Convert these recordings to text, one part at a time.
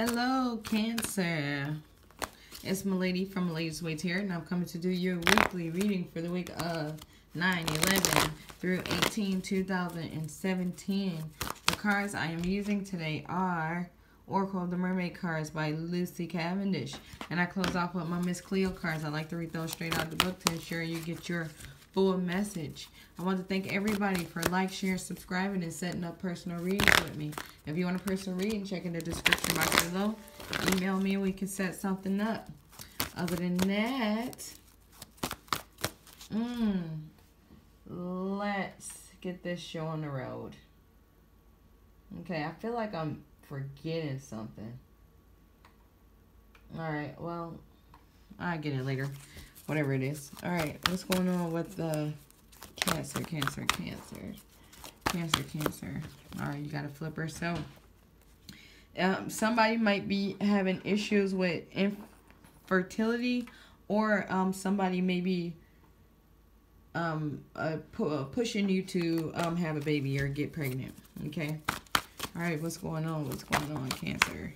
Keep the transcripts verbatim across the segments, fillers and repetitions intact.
Hello, Cancer. It's Milady from Milady's Way Tarot, and I'm coming to do your weekly reading for the week of nine eleven through eighteen two thousand seventeen. The cards I am using today are Oracle of the Mermaid cards by Lucy Cavendish. And I close off with my Miss Cleo cards. I like to read those straight out of the book to ensure you get your full message. I want to thank everybody for like, sharing, subscribing, and setting up personal readings with me. If you want a personal reading, check in the description box below. Email me and we can set something up. Other than that, mm, let's get this show on the road. Okay, I feel like I'm forgetting something. Alright, well, I'll get it later. Whatever it is. Alright, what's going on with the Cancer, Cancer, Cancer. Cancer, Cancer. Alright, you got a flipper. So, um, somebody might be having issues with infertility, or um, somebody may be um, uh, pu uh, pushing you to um, have a baby or get pregnant. Okay? Alright, what's going on? What's going on, Cancer?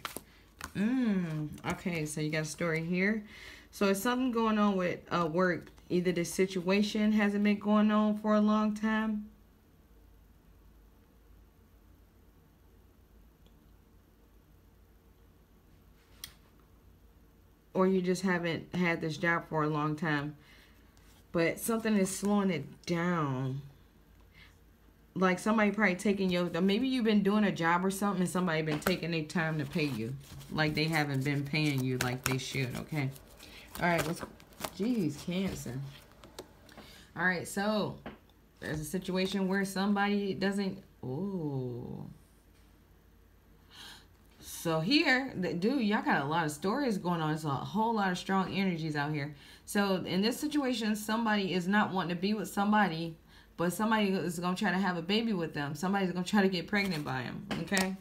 Mmm. Okay, so you got a story here. So it's something going on with uh, work. Either the situation hasn't been going on for a long time. Or you just haven't had this job for a long time. But something is slowing it down. Like somebody probably taking your... Maybe you've been doing a job or something and somebody been taking their time to pay you. Like they haven't been paying you like they should, okay? Alright, what's... Jeez, Cancer. Alright, so... There's a situation where somebody doesn't... Ooh. So here... Dude, y'all got a lot of stories going on. It's a whole lot of strong energies out here. So, in this situation, somebody is not wanting to be with somebody... But somebody is going to try to have a baby with them. Somebody's going to try to get pregnant by them. Okay?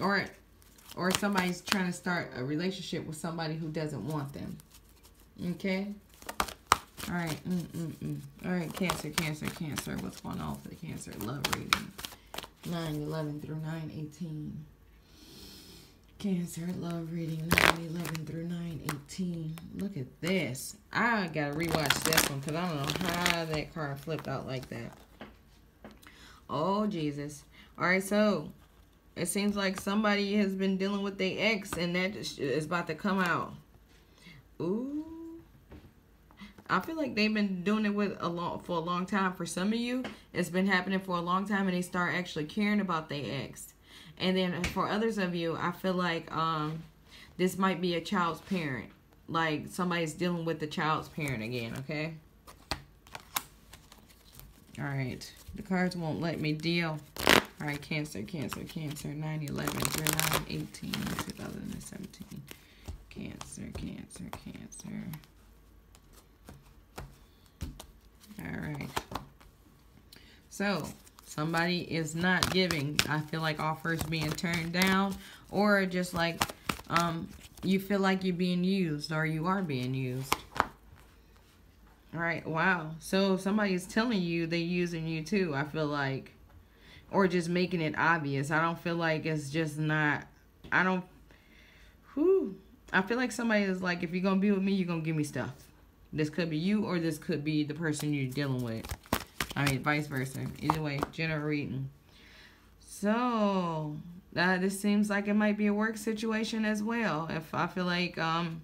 Or... Or somebody's trying to start a relationship with somebody who doesn't want them. Okay? Alright. Mm, mm, mm. Alright, Cancer, Cancer, Cancer. What's going on for the Cancer love reading? nine eleven through nine eighteen. Cancer love reading. nine eleven through nine eighteen. Look at this. I gotta rewatch this one because I don't know how that card flipped out like that. Oh, Jesus. Alright, so... It seems like somebody has been dealing with their ex, and that is about to come out. Ooh. I feel like they've been doing it with a long, for a long time. For some of you, it's been happening for a long time, and they start actually caring about their ex. And then for others of you, I feel like um, this might be a child's parent. Like somebody's dealing with the child's parent again, okay? All right. The cards won't let me deal. All right, Cancer, Cancer, Cancer, nine eleven through nine eighteen two thousand seventeen. Cancer, Cancer, Cancer. All right. So, somebody is not giving. I feel like offers being turned down, or just like um, you feel like you're being used, or you are being used. All right, wow. So, somebody is telling you they're using you too, I feel like. Or just making it obvious. I don't feel like it's just not... I don't... Whew. I feel like somebody is like, if you're going to be with me, you're going to give me stuff. This could be you, or this could be the person you're dealing with. I mean, vice versa. Either way, general reading. So, uh, this seems like it might be a work situation as well. If I feel like... um.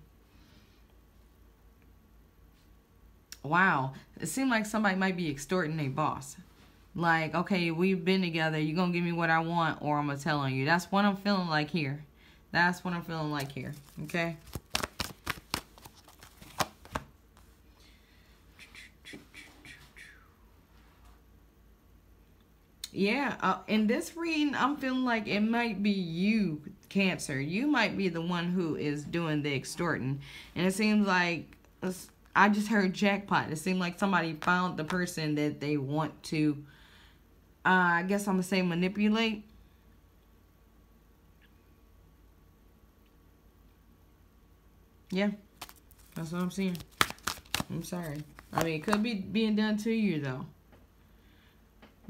Wow. It seemed like somebody might be extorting their boss. Like, okay, we've been together. You're going to give me what I want, or I'm going to tell on you. That's what I'm feeling like here. That's what I'm feeling like here. Okay? Yeah, uh, in this reading, I'm feeling like it might be you, Cancer. You might be the one who is doing the extorting. And it seems like... I just heard jackpot. It seemed like somebody found the person that they want to... Uh, I guess I'm going to say manipulate. Yeah. That's what I'm seeing. I'm sorry. I mean, it could be being done to you, though.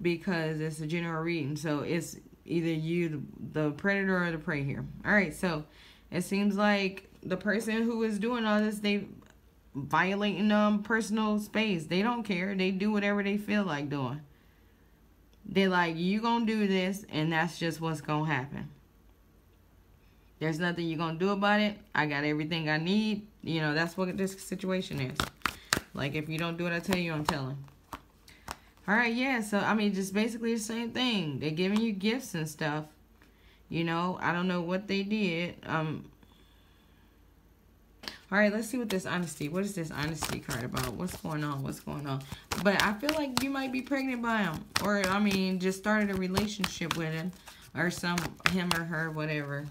Because it's a general reading. So, it's either you, the predator, or the prey here. All right, so it seems like the person who is doing all this, they violating um personal space. They don't care. They do whatever they feel like doing. They're like, you gonna do this, and that's just what's gonna happen. There's nothing you're gonna do about it. I got everything I need. You know, that's what this situation is. Like, if you don't do what I tell you, I'm telling. All right, yeah, so, I mean, just basically the same thing. They're giving you gifts and stuff. You know, I don't know what they did. Um. All right, let's see what this honesty, what is this honesty card about? What's going on? What's going on? But I feel like you might be pregnant by him. Or, I mean, just started a relationship with him. Or some, him or her, whatever.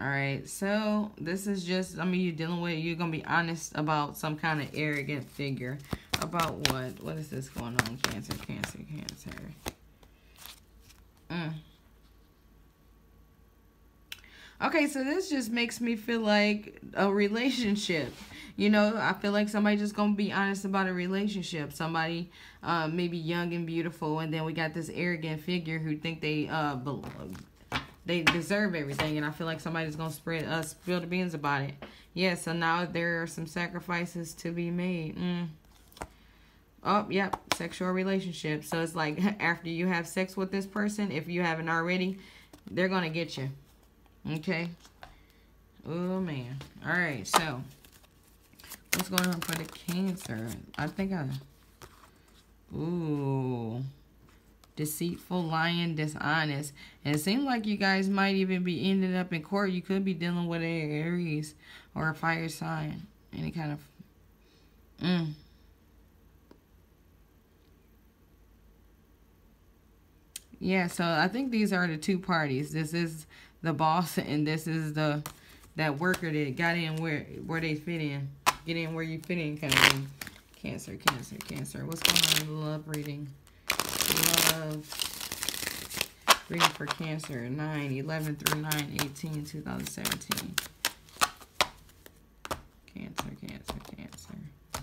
Alright, so this is just, I mean, you're dealing with, you're going to be honest about some kind of arrogant figure. About what? What is this going on? Cancer, cancer, cancer. Mm. Okay, so this just makes me feel like a relationship. You know, I feel like somebody just going to be honest about a relationship. Somebody uh, maybe young and beautiful, and then we got this arrogant figure who think they uh, belong. They deserve everything, and I feel like somebody's going to spread uh, spill the beans about it. Yeah, so now there are some sacrifices to be made. Mm. Oh, yep, sexual relationship. So it's like after you have sex with this person, if you haven't already, they're going to get you. Okay? Oh, man. All right, so what's going on for the Cancer? I think I... Ooh... Deceitful, lying, dishonest. And it seems like you guys might even be ending up in court. You could be dealing with an Aries or a fire sign. Any kind of... Mm. Yeah, so I think these are the two parties. This is the boss, and this is the that worker that got in where, where they fit in. Get in where you fit in kind of thing. Cancer, Cancer, Cancer. What's going on in love reading? Love reading for Cancer nine eleven through nine eighteen two thousand seventeen. Cancer, Cancer, Cancer.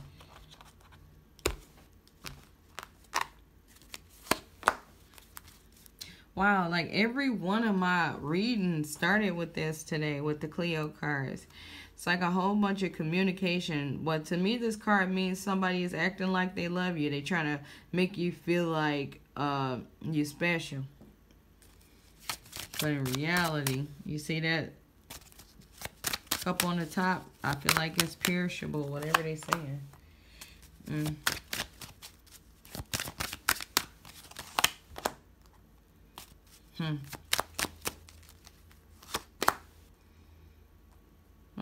Wow, like every one of my readings started with this today, with the Cleo cards. It's like a whole bunch of communication. But to me, this card means somebody is acting like they love you. They're trying to make you feel like uh, you're special. But in reality, you see that cup on the top? I feel like it's perishable, whatever they're saying. Mm. Hmm.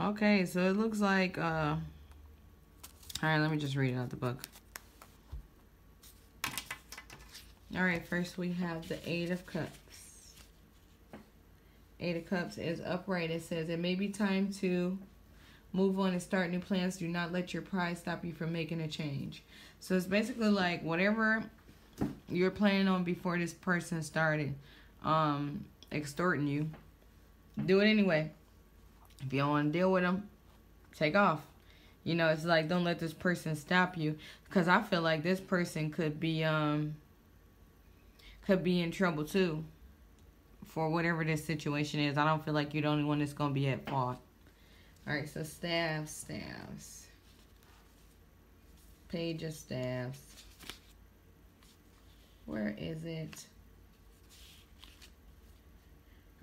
Okay, so it looks like, uh, all right, let me just read it out the book. All right, first we have the Eight of Cups. Eight of Cups is upright. It says, it may be time to move on and start new plans. Do not let your pride stop you from making a change. So it's basically like whatever you were planning on before this person started um extorting you, do it anyway. If you don't want to deal with them, take off. You know, it's like, don't let this person stop you, because I feel like this person could be um could be in trouble too for whatever this situation is. I don't feel like you're the only one that's gonna be at fault. All right, so staves, staves, page of staves. Where is it?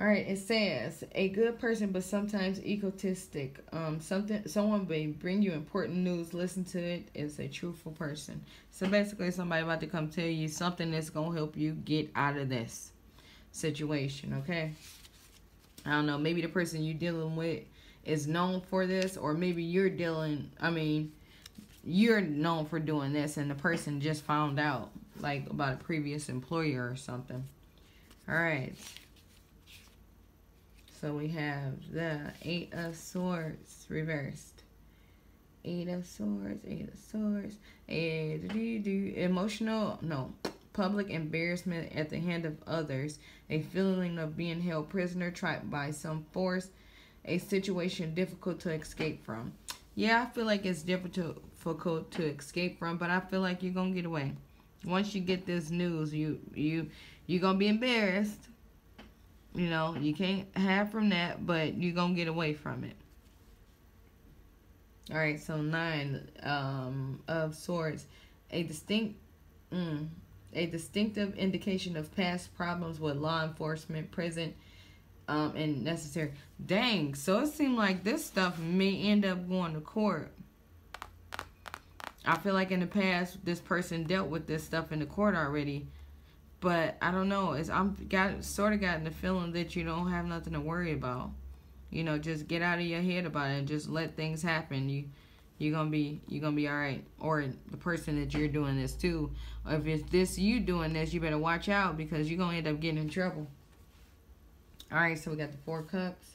All right, it says, a good person, but sometimes egotistic. Um, something, someone may bring you important news. Listen to it. It's a truthful person. So basically, somebody about to come tell you something that's going to help you get out of this situation, okay? I don't know. Maybe the person you're dealing with is known for this, or maybe you're dealing, I mean, you're known for doing this, and the person just found out, like, about a previous employer or something. All right. So we have the Eight of Swords reversed. Eight of Swords, Eight of Swords. And do do emotional, no, public embarrassment at the hand of others. A feeling of being held prisoner, trapped by some force. A situation difficult to escape from. Yeah, I feel like it's difficult to escape from, but I feel like you're gonna get away. Once you get this news, you you you're going to be embarrassed. You know, you can't have from that, but you're going to get away from it. All right, so nine um, of swords. A distinct, mm, a distinctive indication of past problems with law enforcement, prison, um, and necessary. Dang, so it seemed like this stuff may end up going to court. I feel like in the past, this person dealt with this stuff in the court already. But I don't know. It's I'm got sort of gotten the feeling that you don't have nothing to worry about. You know, just get out of your head about it and just let things happen. You, you're gonna be you're gonna be all right. Or the person that you're doing this to, or if it's this you doing this, you better watch out because you're gonna end up getting in trouble. All right, so we got the four cups.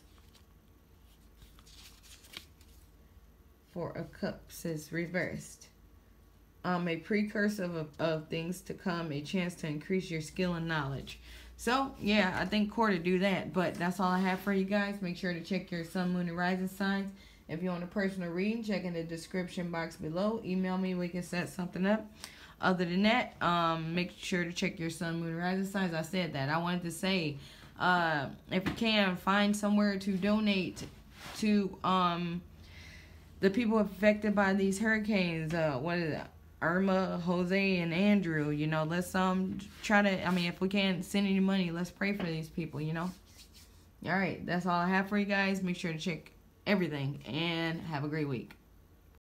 Four of cups is reversed. Um, a precursor of, of things to come, a chance to increase your skill and knowledge. So, yeah, I think core to do that. But that's all I have for you guys. Make sure to check your sun, moon, and rising signs. If you want a personal reading, check in the description box below. Email me. We can set something up. Other than that, um, make sure to check your sun, moon, and rising signs. I said that. I wanted to say, uh, if you can, find somewhere to donate to um, the people affected by these hurricanes. Uh, what is it? Irma, Jose, and Andrew, you know, let's um try to, I mean, if we can't send any money, let's pray for these people, you know? All right, that's all I have for you guys. Make sure to check everything, and have a great week.